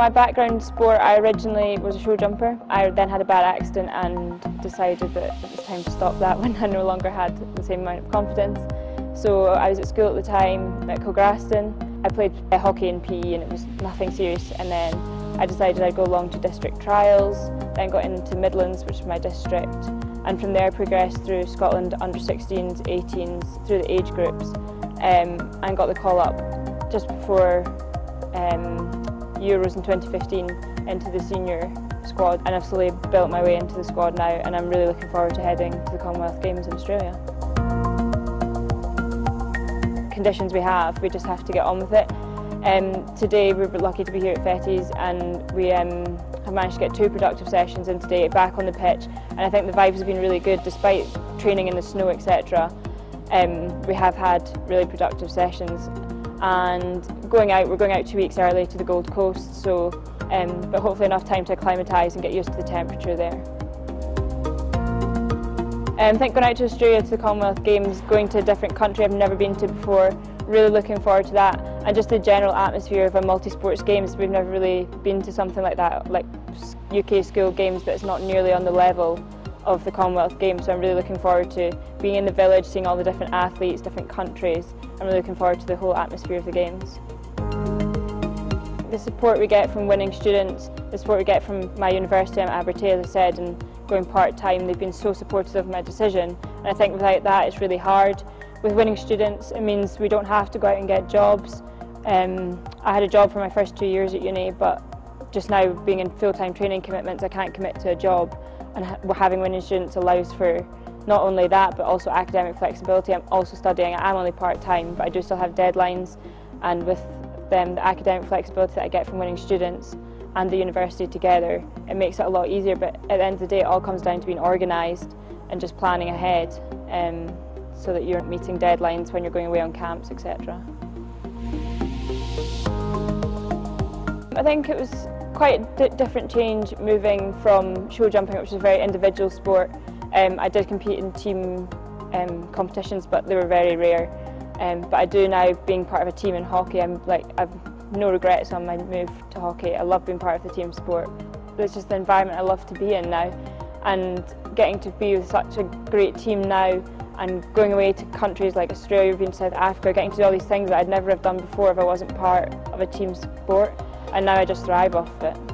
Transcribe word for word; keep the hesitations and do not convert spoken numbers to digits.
my background sport, I originally was a show jumper. I then had a bad accident and decided that it was time to stop that when I no longer had the same amount of confidence. So I was at school at the time at Kilgraston. I played hockey and P E and it was nothing serious, and then I decided I'd go along to district trials, then got into Midlands, which is my district, and from there progressed through Scotland under sixteens, eighteens, through the age groups, um, and got the call up just before um, Euros in twenty fifteen into the senior squad, and I've slowly built my way into the squad now, and I'm really looking forward to heading to the Commonwealth Games in Australia. Conditions we have, we just have to get on with it. Um, today we were lucky to be here at Fettes, and we um, have managed to get two productive sessions in today back on the pitch, and I think the vibes have been really good despite training in the snow et cetera. Um, we have had really productive sessions, and going out, we're going out two weeks early to the Gold Coast, so um, but hopefully enough time to acclimatise and get used to the temperature there. Um, I think going out to Australia to the Commonwealth Games, going to a different country I've never been to before, really looking forward to that, and just the general atmosphere of a multi-sports games. We've never really been to something like that, like U K school games, but it's not nearly on the level of the Commonwealth Games, so I'm really looking forward to being in the village, seeing all the different athletes, different countries. I'm really looking forward to the whole atmosphere of the Games. The support we get from winning students, the support we get from my university, I'm at Abertay, as I said, and going part-time, they've been so supportive of my decision, and I think without that it's really hard. With winning students, it means we don't have to go out and get jobs. Um, I had a job for my first two years at uni, but just now being in full-time training commitments, I can't commit to a job, and having winning students allows for not only that but also academic flexibility. I'm also studying, I'm only part-time, but I do still have deadlines, and with them the academic flexibility that I get from winning students and the university together, it makes it a lot easier, but at the end of the day it all comes down to being organised and just planning ahead um, so that you're meeting deadlines when you're going away on camps et cetera. I think it was quite a different change moving from show jumping, which is a very individual sport. Um, I did compete in team um, competitions, but they were very rare. Um, but I do now, being part of a team in hockey, I'm like, I've no regrets on my move to hockey. I love being part of the team sport. It's just the environment I love to be in now, and getting to be with such a great team now, and going away to countries like Australia, being to South Africa, getting to do all these things that I'd never have done before if I wasn't part of a team sport. And now I just thrive off it.